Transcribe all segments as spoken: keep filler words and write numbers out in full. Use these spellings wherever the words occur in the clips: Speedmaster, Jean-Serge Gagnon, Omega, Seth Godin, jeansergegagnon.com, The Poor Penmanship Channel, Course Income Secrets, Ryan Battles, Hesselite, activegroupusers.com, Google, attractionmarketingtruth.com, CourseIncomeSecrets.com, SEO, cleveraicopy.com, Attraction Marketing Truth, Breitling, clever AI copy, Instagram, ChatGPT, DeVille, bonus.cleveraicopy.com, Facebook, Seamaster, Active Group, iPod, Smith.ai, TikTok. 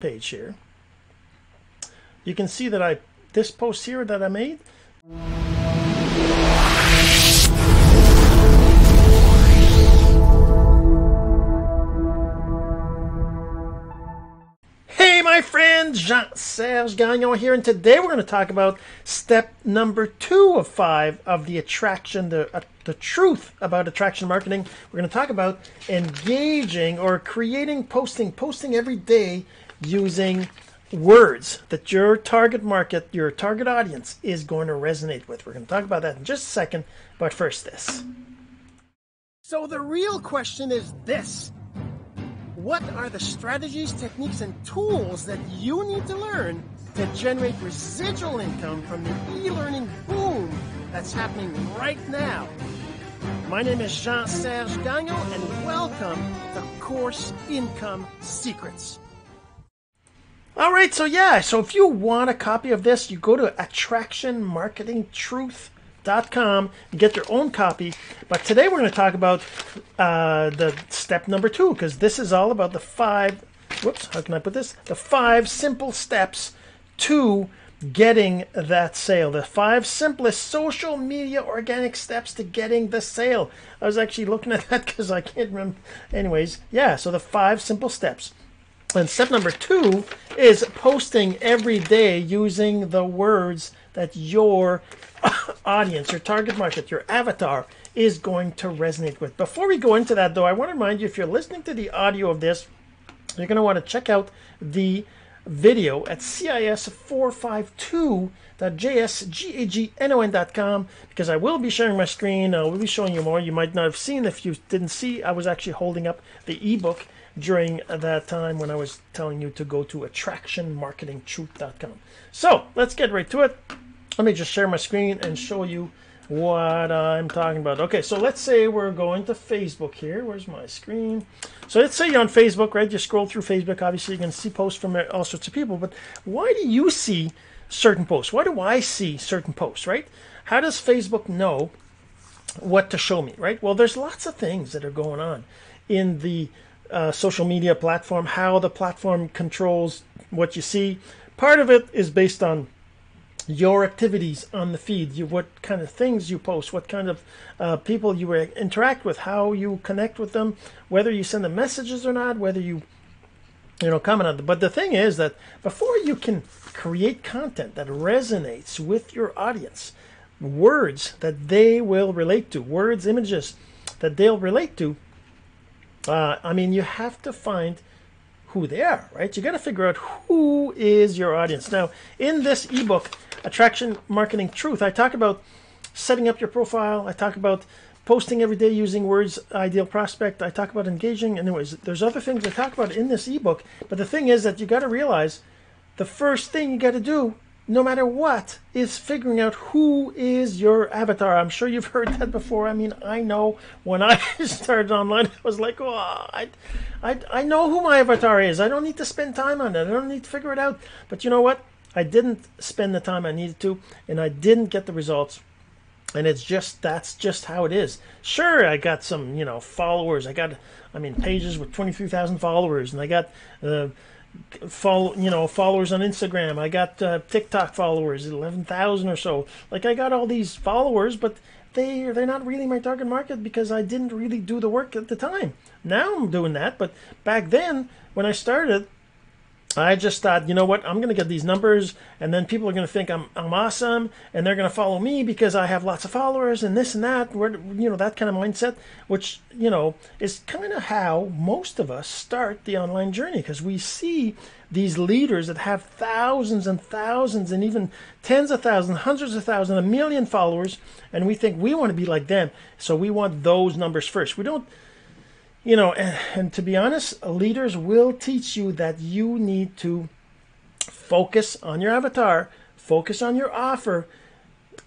page here, you can see that I this post here that I made. Hey my friend, Jean-Serge Gagnon here, and today we're going to talk about step number two of five of the attraction, the, uh, the truth about attraction marketing. We're going to talk about engaging or creating posting, posting every day using words that your target market, your target audience is going to resonate with. We're going to talk about that in just a second, but first this. So the real question is this: what are the strategies, techniques, and tools that you need to learn to generate residual income from the e-learning boom that's happening right now? My name is Jean-Serge Gagnon, and welcome to Course Income Secrets. All right, so yeah, so if you want a copy of this, you go to attraction marketing truth dot com and get your own copy. But today we're going to talk about uh, the step number two, because this is all about the five, whoops, how can I put this? The five simple steps to getting that sale. The five simplest social media organic steps to getting the sale. I was actually looking at that because I can't remember. Anyways, yeah, so the five simple steps. And step number two is posting every day using the words that your audience, your target market, your avatar is going to resonate with. Before we go into that, though, I want to remind you, if you're listening to the audio of this, you're going to want to check out the video at C I S four five two dot J S gagnon dot com, because I will be sharing my screen. I will be showing you more. You might not have seen if you didn't see. I was actually holding up the ebook during that time when I was telling you to go to attraction marketing truth dot com. So let's get right to it. Let me just share my screen and show you what I'm talking about. Okay, so let's say we're going to Facebook here. Where's my screen? So let's say you're on Facebook, right? You scroll through Facebook. Obviously, you're going to see posts from all sorts of people. But why do you see certain posts? Why do I see certain posts, right? How does Facebook know what to show me, right? Well, there's lots of things that are going on in the Uh, social media platform, how the platform controls what you see. Part of it is based on your activities on the feed, you, what kind of things you post, what kind of uh, people you interact with, how you connect with them, whether you send them messages or not, whether you you know comment on them. But the thing is that before you can create content that resonates with your audience, words that they will relate to, words, images that they'll relate to, Uh, I mean, you have to find who they are, right? You got to figure out who is your audience. Now, in this ebook, Attraction Marketing Truth, I talk about setting up your profile. I talk about posting every day using words, ideal prospect. I talk about engaging. Anyways, there's other things I talk about in this ebook. But the thing is that you got to realize the first thing you got to do, no matter what, is figuring out who is your avatar. I'm sure you've heard that before. I mean, I know when I started online, I was like, oh, I, I, I know who my avatar is. I don't need to spend time on it. I don't need to figure it out. But you know what? I didn't spend the time I needed to, and I didn't get the results. And it's just, that's just how it is. Sure, I got some, you know, followers. I got, I mean, pages with twenty-three thousand followers, and I got uh, follow you know followers on Instagram. I got uh, TikTok followers, eleven thousand or so. Like, I got all these followers, but they they're not really my target market because I didn't really do the work at the time. Now I'm doing that, but back then when I started, I just thought, you know what, I'm gonna get these numbers, and then people are gonna think I'm I'm awesome, and they're gonna follow me because I have lots of followers and this and that. Where, you know, that kind of mindset, which you know is kind of how most of us start the online journey, because we see these leaders that have thousands and thousands and even tens of thousands, hundreds of thousands, a million followers, and we think we want to be like them, so we want those numbers first. We don't. You know, and, and to be honest, leaders will teach you that you need to focus on your avatar, focus on your offer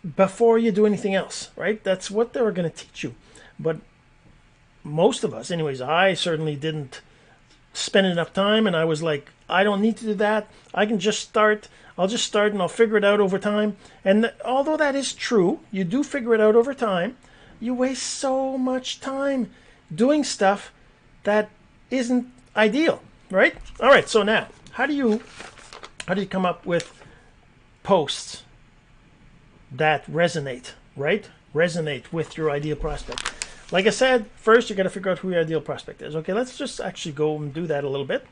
before you do anything else, right? That's what they were going to teach you. But most of us, anyways, I certainly didn't spend enough time, and I was like, I don't need to do that. I can just start. I'll just start and I'll figure it out over time. And th- although that is true, you do figure it out over time, you waste so much time doing stuff that isn't ideal, right? All right, so now how do you how do you come up with posts that resonate, right? Resonate with your ideal prospect. Like I said, first you're going to figure out who your ideal prospect is. Okay, let's just actually go and do that a little bit.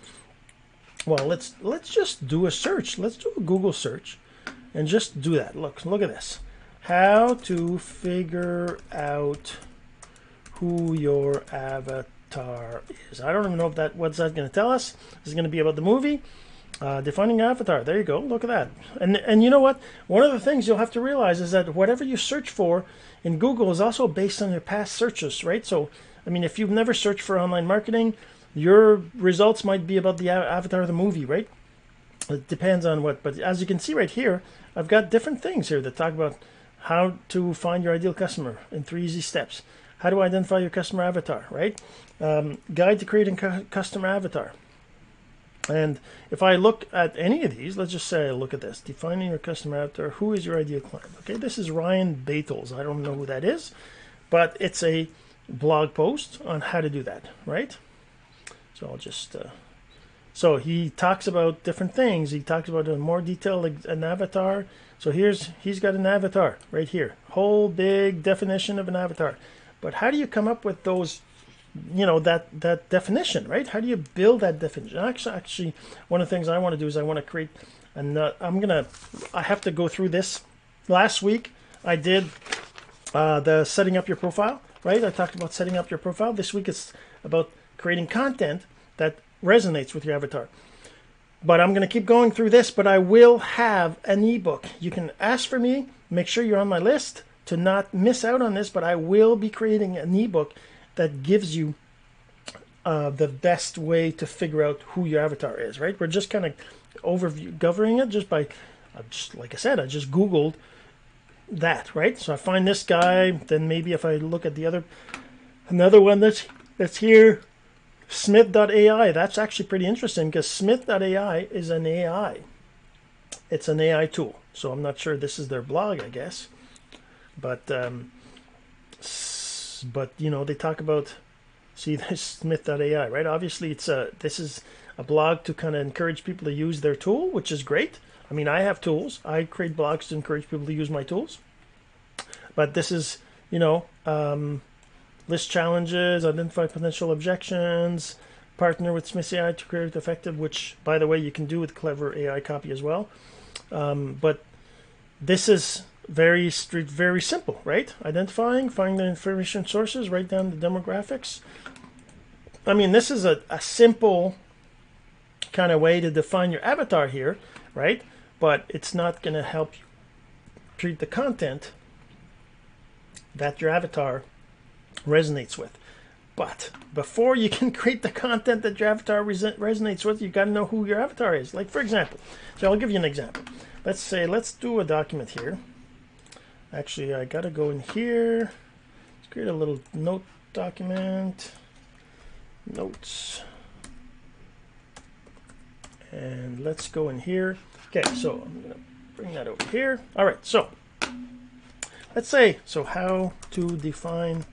Well, let's let's just do a search. Let's do a Google search and just do that. Look, look at this. How to figure out who your avatar is. I don't even know if that what's that going to tell us. This is going to be about the movie. Uh, defining avatar. There you go. Look at that. And and you know what? One of the things you'll have to realize is that whatever you search for in Google is also based on your past searches, right? So, I mean, if you've never searched for online marketing, your results might be about the avatar of the movie, right? It depends on what. But as you can see right here, I've got different things here that talk about how to find your ideal customer in three easy steps. How to identify your customer avatar, right? Um, guide to creating cu- customer avatar. And if I look at any of these, let's just say I look at this, defining your customer avatar, who is your ideal client? Okay, this is Ryan Battles. I don't know who that is, but it's a blog post on how to do that, right? So I'll just, uh, so he talks about different things. He talks about in more detail, like an avatar. So here's, he's got an avatar right here, whole big definition of an avatar. But how do you come up with those, you know, that that definition, right? How do you build that definition? Actually, actually, one of the things I want to do is I want to create, and uh, I'm gonna, I have to go through this. Last week I did uh, the setting up your profile, right? I talked about setting up your profile. This week it's about creating content that resonates with your avatar. But I'm gonna keep going through this. But I will have an ebook. You can ask for me. Make sure you're on my list to not miss out on this. But I will be creating an ebook that gives you uh, the best way to figure out who your avatar is, right? We're just kind of overview governing it just by, uh, just like I said, I just Googled that, right? So I find this guy, then maybe if I look at the other, another one that's, that's here, Smith dot A I, that's actually pretty interesting because Smith dot A I is an A I. It's an A I tool. So I'm not sure this is their blog, I guess. But, um, But you know they talk about, see this Smith dot A I, right? Obviously, it's a this is a blog to kind of encourage people to use their tool, which is great. I mean, I have tools. I create blogs to encourage people to use my tools. But this is you know um, list challenges, identify potential objections, partner with Smith dot A I to create effective. Which, by the way, you can do with Clever A I Copy as well. Um, but this is. Very strict, very simple, right? Identifying, finding the information sources, write down the demographics. I mean, this is a, a simple kind of way to define your avatar here, right? But it's not going to help you treat the content that your avatar resonates with. But before you can create the content that your avatar res resonates with, you've got to know who your avatar is. Like, for example, so I'll give you an example. Let's say, let's do a document here. Actually, I gotta go in here. Let's create a little note document. Notes. And let's go in here. Okay, so I'm gonna bring that over here. All right, so let's say, so how to define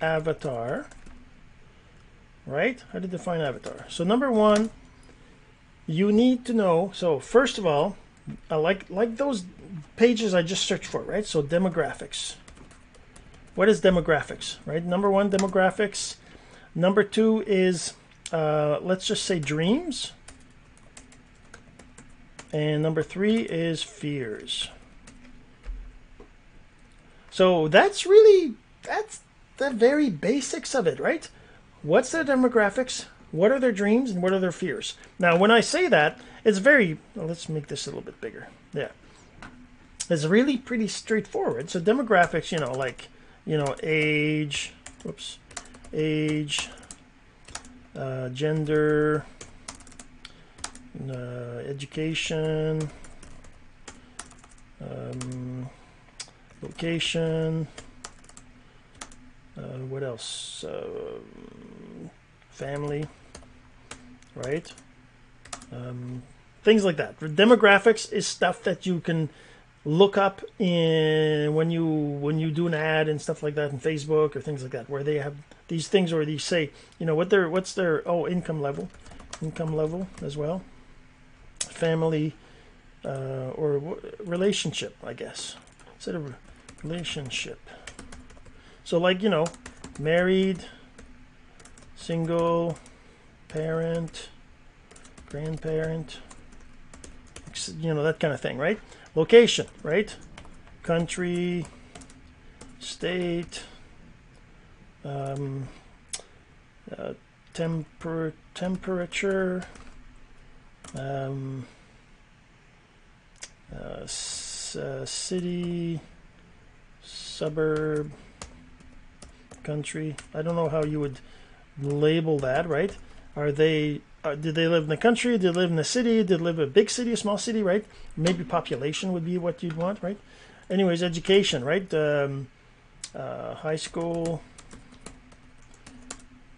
avatar, right? How to define avatar. So number one, you need to know, so first of all, I like like those pages I just searched for, right? So demographics. What is demographics, right? Number one, demographics. Number two is, uh, let's just say dreams. And number three is fears. So that's really, that's the very basics of it, right? What's their demographics? What are their dreams and what are their fears? Now, when I say that, it's very, well, let's make this a little bit bigger. Yeah. It's really pretty straightforward. So demographics, you know, like, you know, age, whoops, age, uh, gender, uh, education, um, location, uh, what else? Uh, family. Right? Um, things like that. Demographics is stuff that you can look up in when you when you do an ad and stuff like that in Facebook or things like that, where they have these things where they say, you know, what their what's their oh income level, income level as well, family uh, or w relationship, I guess. Instead of re relationship. So like, you know, married, single, parent, grandparent, you know, that kind of thing, right? Location, right? Country, state, um, uh, temper, temperature, um, uh, s uh, city, suburb, country. I don't know how you would label that, right? Are they? Uh, did they live in the country? Did they live in the city? Did they live in a big city, a small city, right? Maybe population would be what you'd want, right? Anyways, education, right? Um, uh, high school,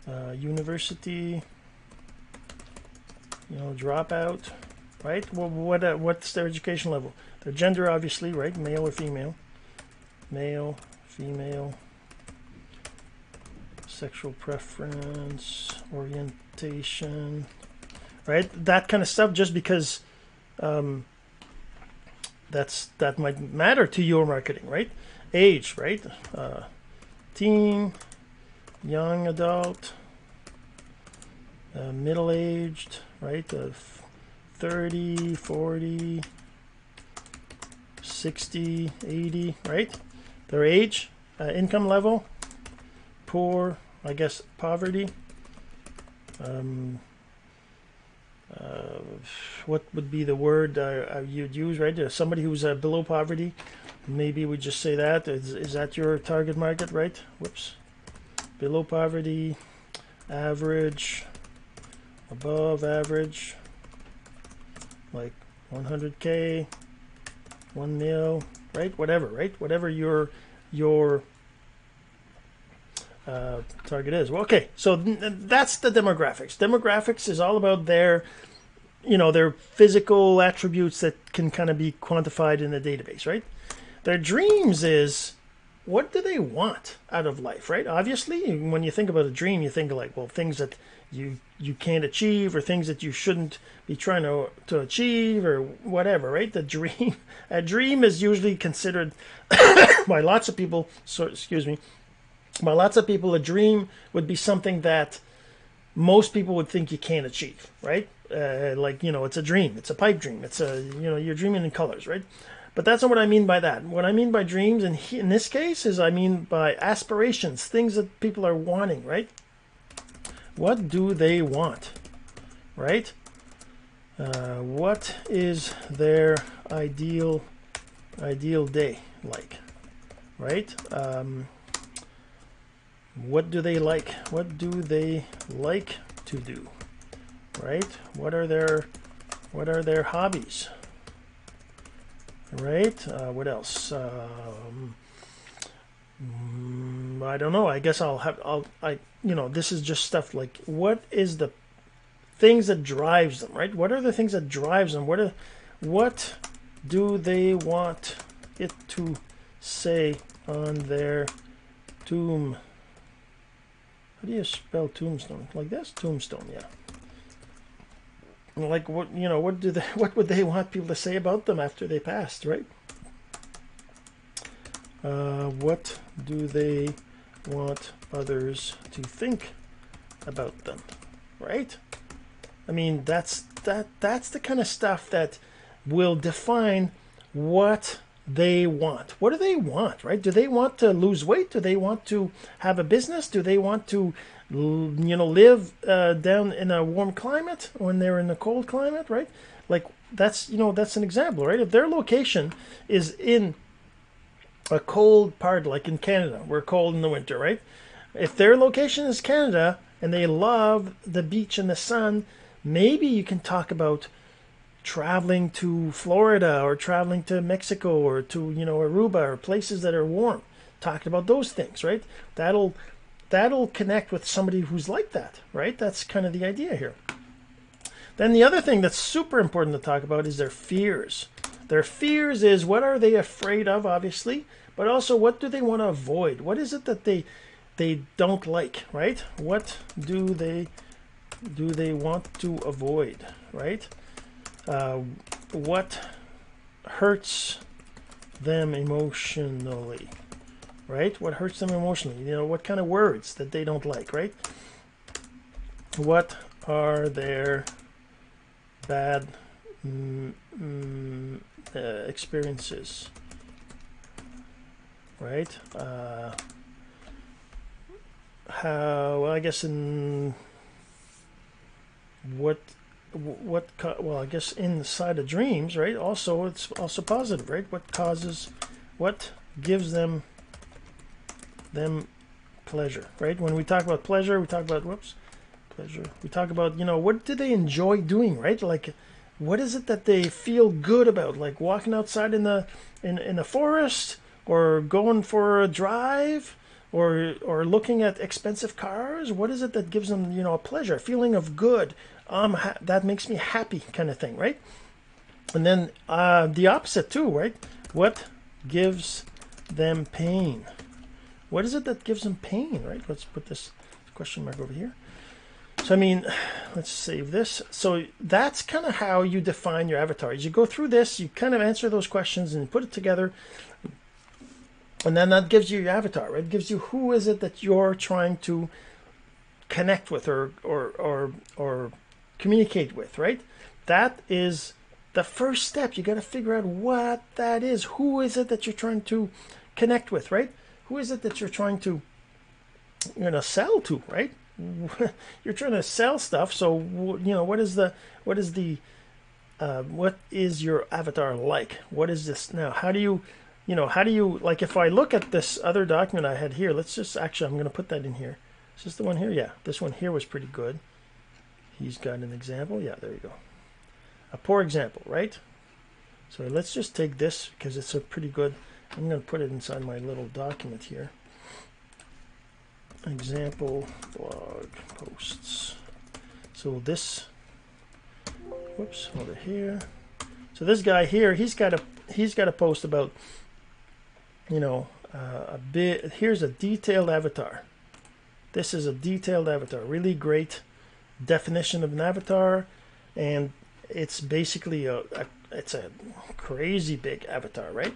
uh, university, you know, dropout, right? Well, what uh, what's their education level? Their gender, obviously, right? Male or female? Male, female, sexual preference, orientation, right? That kind of stuff, just because um, that's that might matter to your marketing, right? Age, right? Uh, teen, young adult, uh, middle-aged, right? Uh, thirty, forty, sixty, eighty, right? Their age, uh, income level, poor, I guess poverty. Um, uh, what would be the word uh, you'd use, right? Uh, somebody who's uh, below poverty, maybe we just say that. Is, is that your target market, right? Whoops. Below poverty, average, above average, like one hundred K, one mil, right? Whatever, right? Whatever your your Uh, target is. Well, okay, so th that's the demographics. Demographics is all about their, you know, their physical attributes that can kind of be quantified in the database, right? Their dreams is what do they want out of life, right? Obviously, when you think about a dream, you think like, well, things that you you can't achieve or things that you shouldn't be trying to to achieve or whatever, right? The dream, a dream is usually considered by lots of people. So, excuse me. By lots of people, a dream would be something that most people would think you can't achieve, right? Uh, like, you know, it's a dream. It's a pipe dream. It's a, you know, you're dreaming in colors, right? But that's not what I mean by that. What I mean by dreams in, in this case is I mean by aspirations, things that people are wanting, right? What do they want, right? Uh, what is their ideal, ideal day like, right? Um... What do they like? What do they like to do, right? What are their what are their hobbies, right? Uh, what else? Um, I don't know. I guess I'll have I'll I you know this is just stuff like what is the things that drives them, right? What are the things that drives them? What are, what do they want it to say on their tomb? How do you spell tombstone? Like this? Tombstone, yeah. Like what, you know, what do they, what would they want people to say about them after they passed, right? Uh, what do they want others to think about them, right? I mean, that's that that's the kind of stuff that will define what they want. What do they want, right? Do they want to lose weight? Do they want to have a business? Do they want to, you know, live uh, down in a warm climate when they're in a cold climate, right? Like that's, you know, that's an example, right? If their location is in a cold part, like in Canada, we're cold in the winter, right? If their location is Canada and they love the beach and the sun, maybe you can talk about traveling to Florida or traveling to Mexico or to, you know, Aruba or places that are warm. Talked about those things, right? That'll that'll connect with somebody who's like that, right? That's kind of the idea here. Then the other thing that's super important to talk about is their fears. Their fears is what are they afraid of, obviously, but also what do they want to avoid? What is it that they they don't like, right? What do they do they want to avoid, right? Uh, what hurts them emotionally, right? What hurts them emotionally? You know, what kind of words that they don't like, right? What are their bad mm, mm, uh, experiences, right? Uh, how, well, I guess in what, what, well, I guess inside of dreams, right? Also, it's also positive, right? What causes, what gives them, them pleasure, right? When we talk about pleasure, we talk about, whoops, pleasure. We talk about, you know, what do they enjoy doing, right? Like, what is it that they feel good about? Like walking outside in the, in, in the forest, or going for a drive, or or looking at expensive cars. What is it that gives them, you know, a pleasure, a feeling of good? Um, ha- that makes me happy, kind of thing, right? And then uh, the opposite too, right? What gives them pain? What is it that gives them pain, right? Let's put this question mark over here. So I mean, let's save this. So that's kind of how you define your avatar. As you go through this, you kind of answer those questions and put it together. And then that gives you your avatar, right? It gives you who is it that you're trying to connect with, or or or or communicate with, right? That is the first step. You got to figure out what that is. Who is it that you're trying to connect with, right? Who is it that you're trying to, you know, sell to, right? You're trying to sell stuff, so you know what is the what is the uh, what is your avatar like? What is this now? How do you You know, how do you, like if I look at this other document I had here, let's just, actually, I'm going to put that in here. Is this the one here? Yeah, this one here was pretty good. He's got an example. Yeah, there you go. A poor example, right? So let's just take this because it's a pretty good, I'm going to put it inside my little document here. Example blog posts. So this, whoops, over here. So this guy here, he's got a, he's got a post about, you know, uh, a bit, here's a detailed avatar. This is a detailed avatar, really great definition of an avatar. And it's basically a, a it's a crazy big avatar, right?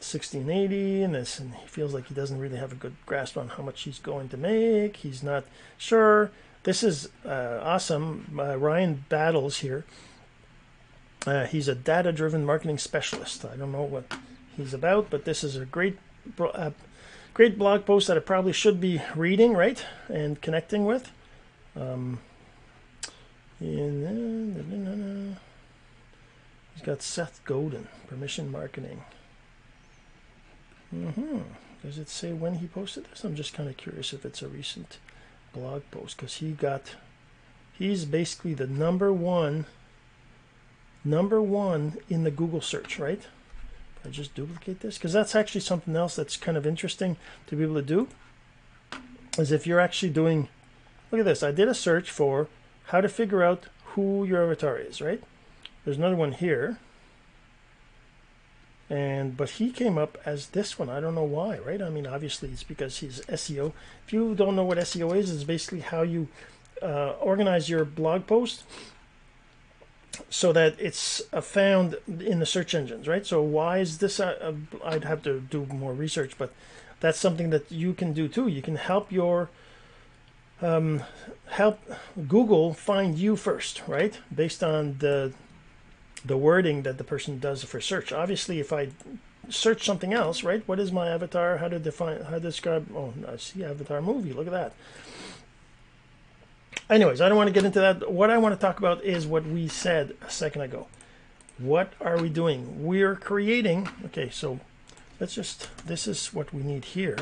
sixteen eighty, and this, and he feels like he doesn't really have a good grasp on how much he's going to make. He's not sure. This is uh, awesome. Uh, Ryan Battles here. Uh, he's a data-driven marketing specialist. I don't know what he's about, but this is a great, uh, great blog post that I probably should be reading, right, and connecting with. Um, and, uh, he's got Seth Godin, Permission Marketing. Mm-hmm. Does it say when he posted this? I'm just kind of curious if it's a recent blog post, because he got, he's basically the number one. Number one in the Google search, right? I just duplicate this because that's actually something else that's kind of interesting to be able to do. Is if you're actually doing, look at this. I did a search for how to figure out who your avatar is, right? There's another one here, and but he came up as this one. I don't know why, right? I mean, obviously it's because he's S E O. If you don't know what S E O is, it's basically how you uh, organize your blog post so that it's found in the search engines, right? So why is this? Uh, I'd have to do more research, but that's something that you can do too. You can help your um, help Google find you first, right? Based on the the wording that the person does for search. Obviously, if I search something else, right? What is my avatar? How to define? How to describe? Oh, I see avatar movie. Look at that. Anyways, I don't want to get into that. What I want to talk about is what we said a second ago. What are we doing? We're creating. Okay, so let's just, this is what we need here.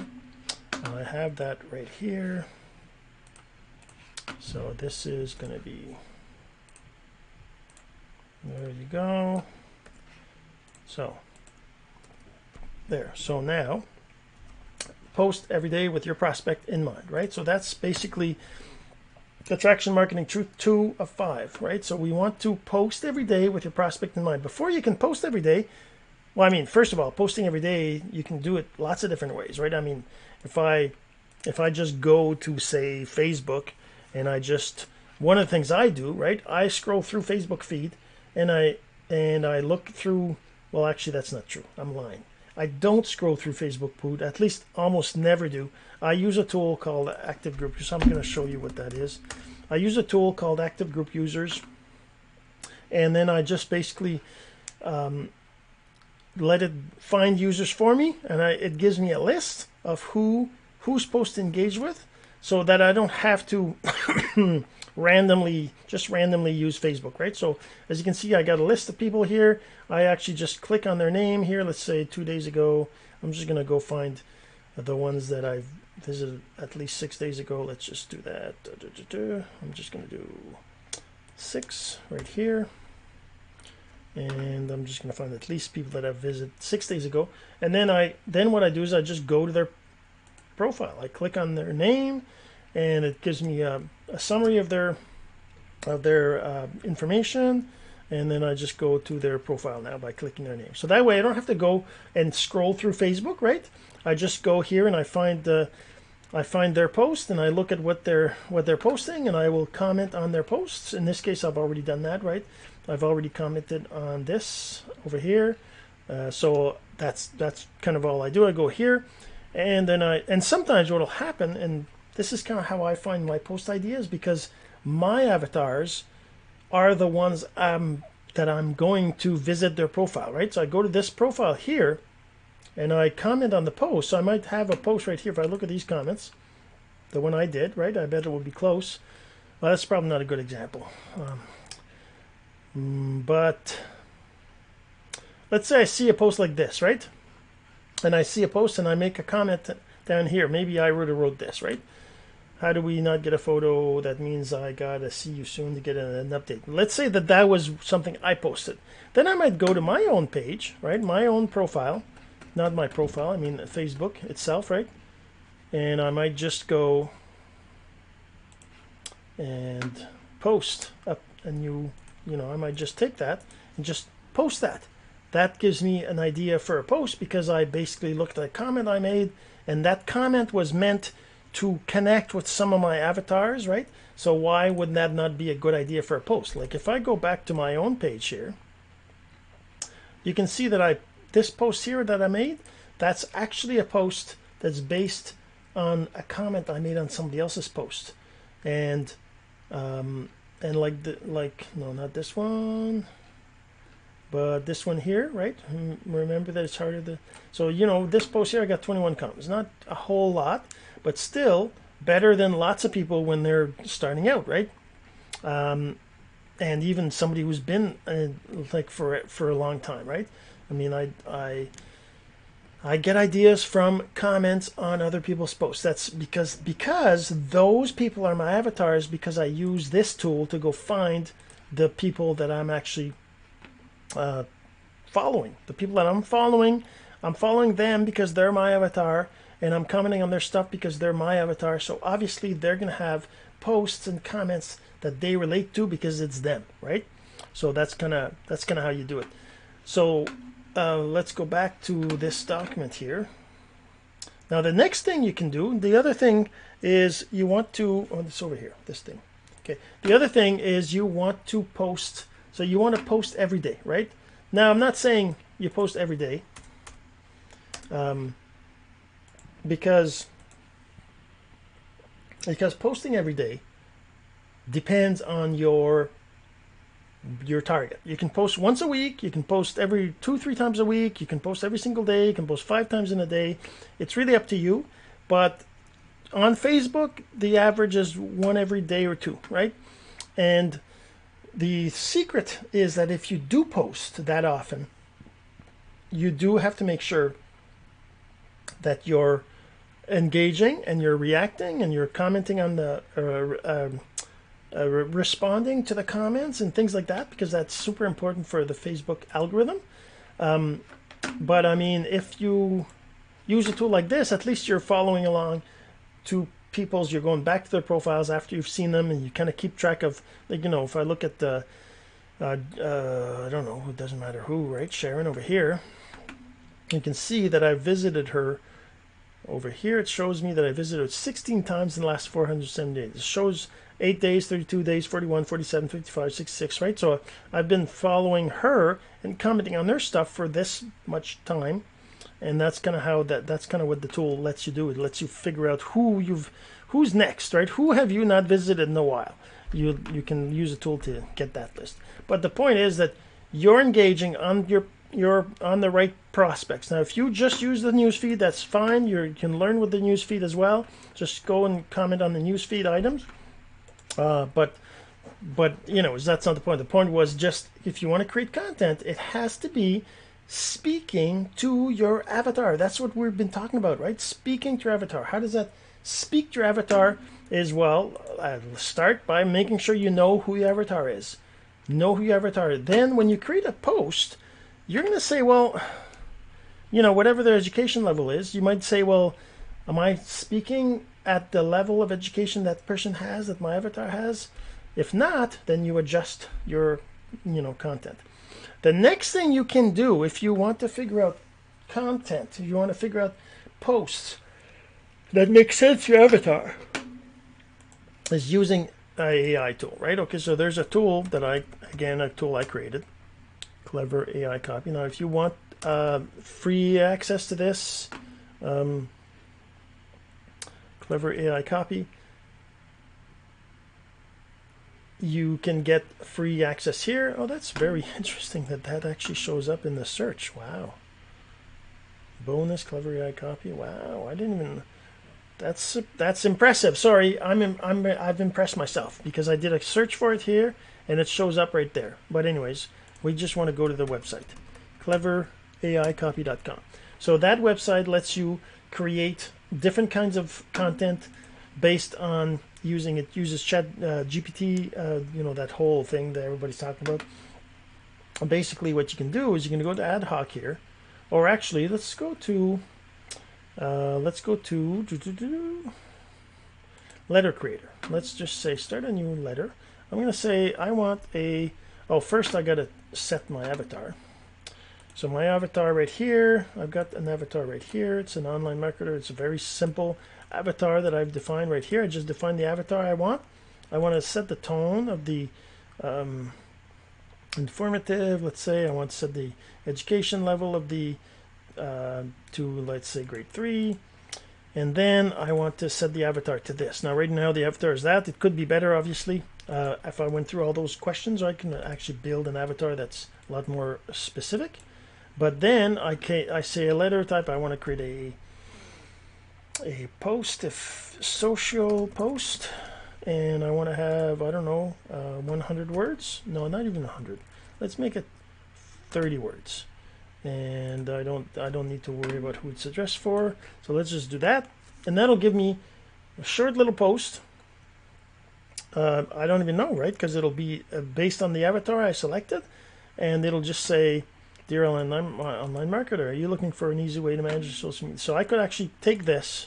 I have that right here. So this is going to be, there you go. So there. So now post every day with your prospect in mind, right? So that's basically Attraction Marketing Truth two of five, right? So we want to post every day with your prospect in mind. Before you can post every day, well, I mean, first of all, posting every day, you can do it lots of different ways, right? I mean, if I if I just go to, say, Facebook And I just, one of the things I do, right, I scroll through Facebook feed and I and I look through, well, actually, that's not true. I'm lying. I don't scroll through Facebook feed, at least almost never do. I use a tool called Active Group. So I'm going to show you what that is. I use a tool called Active Group Users. And then I just basically um, let it find users for me. And I, it gives me a list of who who's supposed to engage with, so that I don't have to randomly, just randomly use Facebook, right? So as you can see, I got a list of people here. I actually just click on their name here. Let's say two days ago, I'm just going to go find the ones that I've visited at least six days ago. Let's just do that. I'm just going to do six right here. And I'm just going to find at least people that I've visited six days ago. And then I, then what I do is I just go to their profile. I click on their name, and it gives me a, a summary of their of their uh, information, and then I just go to their profile now by clicking their name. So that way I don't have to go and scroll through Facebook, right? I just go here and I find the uh, I find their post, and I look at what they're what they're posting, and I will comment on their posts. In this case, I've already done that, right? I've already commented on this over here, uh, so that's that's kind of all I do. I go here. And then I, and sometimes what will happen, and this is kind of how I find my post ideas, because my avatars are the ones um, that I'm going to visit their profile, right? So I go to this profile here, and I comment on the post. So I might have a post right here. If I look at these comments, the one I did, right? I bet it would be close. Well, that's probably not a good example. Um, but let's say I see a post like this, right? And I see a post and I make a comment down here. Maybe I would have wrote this, right? How do we not get a photo? That means I gotta see you soon to get an update. Let's say that that was something I posted. Then I might go to my own page, right? My own profile, not my profile, I mean Facebook itself, right? And I might just go and post up a new, you know, I might just take that and just post that. That gives me an idea for a post, because I basically looked at a comment I made, and that comment was meant to connect with some of my avatars, right? So why would that not be a good idea for a post? Like if I go back to my own page here, you can see that I this post here that I made, that's actually a post that's based on a comment I made on somebody else's post. And um, and like the, like no, not this one. But this one here, right? Remember that it's harder to... So, you know, this post here, I got twenty-one comments. Not a whole lot, but still better than lots of people when they're starting out, right? Um, and even somebody who's been, uh, like, for for a long time, right? I mean, I, I, I get ideas from comments on other people's posts. That's because because those people are my avatars, because I use this tool to go find the people that I'm actually... Uh, following the people that I'm following I'm following them because they're my avatar, and I'm commenting on their stuff because they're my avatar. So obviously they're gonna have posts and comments that they relate to, because it's them, right? So that's kind of that's kind of how you do it. So uh, let's go back to this document here. Now the next thing you can do, the other thing is you want to oh it's over here this thing okay the other thing is you want to post. So you want to post every day, right? Now, I'm not saying you post every day, um, because, because posting every day depends on your, your target. You can post once a week, you can post every two, three times a week, you can post every single day, you can post five times in a day. It's really up to you. But on Facebook, the average is one every day or two, right? And the secret is that if you do post that often, you do have to make sure that you're engaging and you're reacting and you're commenting on the, uh, uh, uh, responding to the comments and things like that, because that's super important for the Facebook algorithm. Um, but I mean, if you use a tool like this, at least you're following along to people's, you're going back to their profiles after you've seen them, and you kind of keep track of, like, you know, if I look at the uh, uh, I don't know, it doesn't matter who, right? Sharon over here, you can see that I visited her Over here, it shows me that I visited sixteen times in the last four hundred seven days. It shows eight days, thirty-two days, forty-one, forty-seven, fifty-five, sixty-six, right? So I've been following her and commenting on their stuff for this much time. And that's kind of how that that's kind of what the tool lets you do. It lets you figure out who you've who's next, right? Who have you not visited in a while? You you can use a tool to get that list. But the point is that you're engaging on your you're on the right prospects. Now, if you just use the newsfeed, that's fine. You're, you can learn with the newsfeed as well. Just go and comment on the newsfeed items. Uh, but, but you know, that's not the point. The point was just if you want to create content, it has to be speaking to your avatar. That's what we've been talking about, right? Speaking to your avatar. How does that speak to your avatar? Is, well, I'll start by making sure you know who your avatar is. Know who your avatar is. Then when you create a post, you're going to say, well, you know, whatever their education level is, you might say, well, am I speaking at the level of education that person has, that my avatar has? If not, then you adjust your, you know, content. The next thing you can do if you want to figure out content, if you want to figure out posts that make sense to your avatar, is using an A I tool, right? Okay, so there's a tool that I, again, a tool I created. Clever A I Copy. Now, if you want uh, free access to this, um, Clever A I Copy, you can get free access here. Oh, that's very interesting that that actually shows up in the search. Wow. Bonus Clever A I Copy. Wow, I didn't even. That's that's impressive. Sorry, I'm I'm I've impressed myself because I did a search for it here and it shows up right there. But anyways. We just want to go to the website, clever A I copy dot com. So that website lets you create different kinds of content based on using it. Uses Chat uh, G P T, uh, you know, that whole thing that everybody's talking about. And basically, what you can do is you can go to ad hoc here, or actually, let's go to uh, let's go to do, do, do, letter creator. Let's just say start a new letter. I'm going to say I want a Oh, first I gotta set my avatar. So my avatar right here, I've got an avatar right here. It's an online marketer. It's a very simple avatar that I've defined right here. I just defined the avatar I want. I want to set the tone of the um, informative. Let's say I want to set the education level of the uh, to let's say grade three. And then I want to set the avatar to this. Now, right now the avatar is that. It could be better, obviously. Uh, if I went through all those questions, I can actually build an avatar that's a lot more specific. But then I can I say a letter type. I want to create a a post, a f social post, and I want to have, I don't know, uh, one hundred words. No, not even one hundred. Let's make it thirty words. And I don't I don't need to worry about who it's addressed for. So let's just do that, and that'll give me a short little post. Uh, I don't even know, right? Because it'll be uh, based on the avatar I selected, and it'll just say, "Dear online online marketer, are you looking for an easy way to manage your social media?" So I could actually take this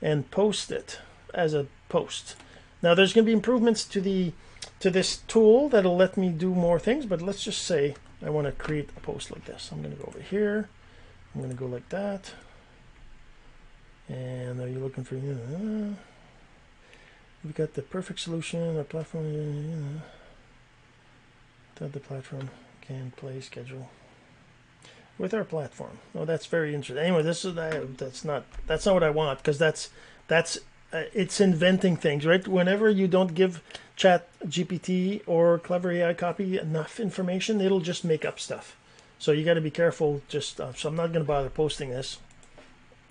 and post it as a post. Now there's going to be improvements to the to this tool that'll let me do more things, but let's just say I want to create a post like this. I'm going to go over here. I'm going to go like that. And are you looking for? You know, we got the perfect solution, our platform, you know, that the platform can play schedule with our platform. Oh, that's very interesting. Anyway, this is uh, that's not that's not what I want, because that's that's uh, it's inventing things, right? Whenever you don't give Chat G P T or Clever A I Copy enough information, it'll just make up stuff. So you got to be careful. Just uh, so I'm not going to bother posting this.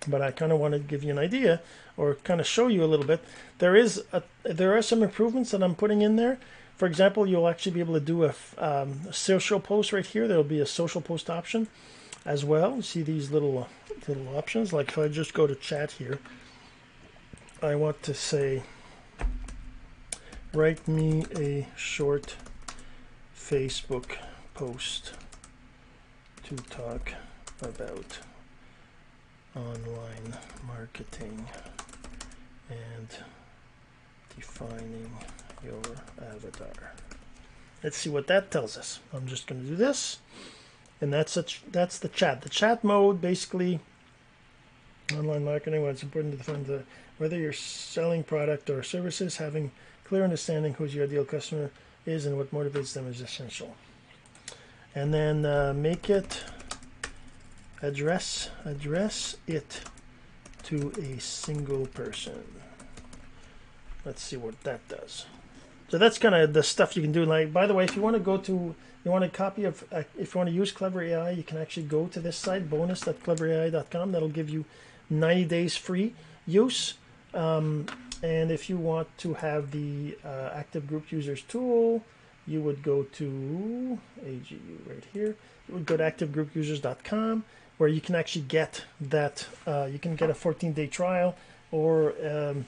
But I kind of want to give you an idea, or kind of show you a little bit. There is a, there are some improvements that I'm putting in there. For example, you'll actually be able to do a, um, a social post right here. There'll be a social post option as well. You see these little little options. Like if I just go to chat here, I want to say, write me a short Facebook post to talk about online marketing and defining your avatar. Let's see what that tells us. I'm just going to do this, and that's a ch that's the chat. The chat mode basically Online marketing, what's important to define the, whether you're selling product or services, having clear understanding who your ideal customer is and what motivates them is essential. And then uh, make it, address, address it to a single person. Let's see what that does. So that's kind of the stuff you can do. Like, by the way, if you want to go to, you want a copy of, uh, if you want to use Clever A I, you can actually go to this site, bonus dot clever A I dot com. That'll give you ninety days free use. Um, and if you want to have the uh, Active Group Users tool, you would go to A G U right here. You would go to active group users dot com, where you can actually get that. Uh, you can get a fourteen day trial, or um,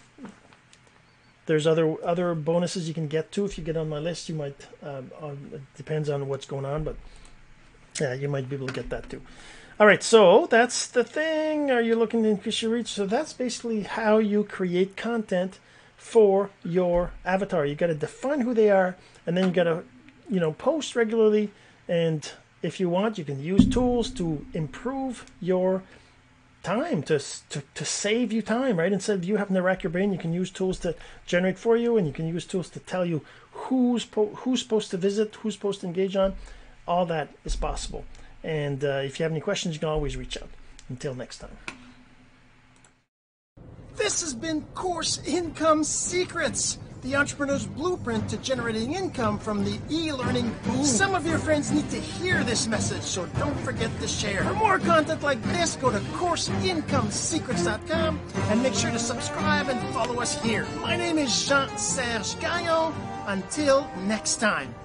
there's other other bonuses you can get too. If you get on my list, you might. Um, on, it depends on what's going on, but yeah, you might be able to get that too. All right, so that's the thing. Are you looking to increase your reach? So that's basically how you create content for your avatar. You got to define who they are, and then you got to, you know, post regularly. And if you want, you can use tools to improve your time, to to to save you time, right? Instead of you having to rack your brain, you can use tools to generate for you, and you can use tools to tell you who's po who's supposed to visit, who's supposed to engage on. All that is possible. And uh, if you have any questions, you can always reach out. Until next time. This has been Course Income Secrets, the entrepreneur's blueprint to generating income from the e-learning boom. Some of your friends need to hear this message, so don't forget to share. For more content like this, go to course income secrets dot com and make sure to subscribe and follow us here. My name is Jean-Serge Gagnon. Until next time.